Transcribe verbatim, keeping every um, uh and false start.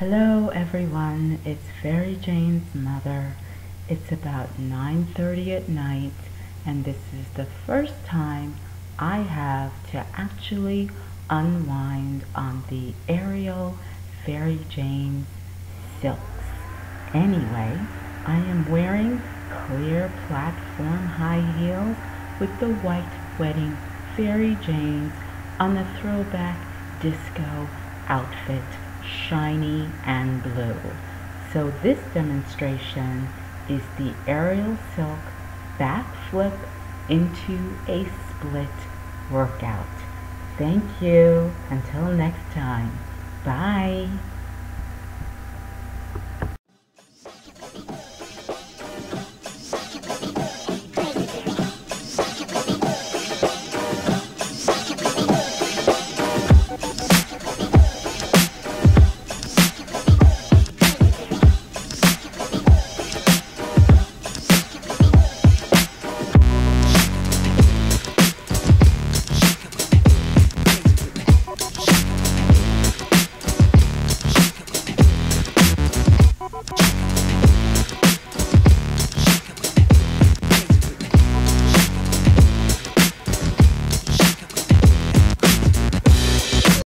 Hello everyone, it's Fairy Jane's mother. It's about nine thirty at night and this is the first time I have to actually unwind on the Ariel Fairy Jane silks. Anyway, I am wearing clear platform high heels with the white wedding Fairy Jane's on the throwback disco outfit, shiny and blue. So this demonstration is the Ariel silk backflip into a split workout. Thank you. Until next time. Bye.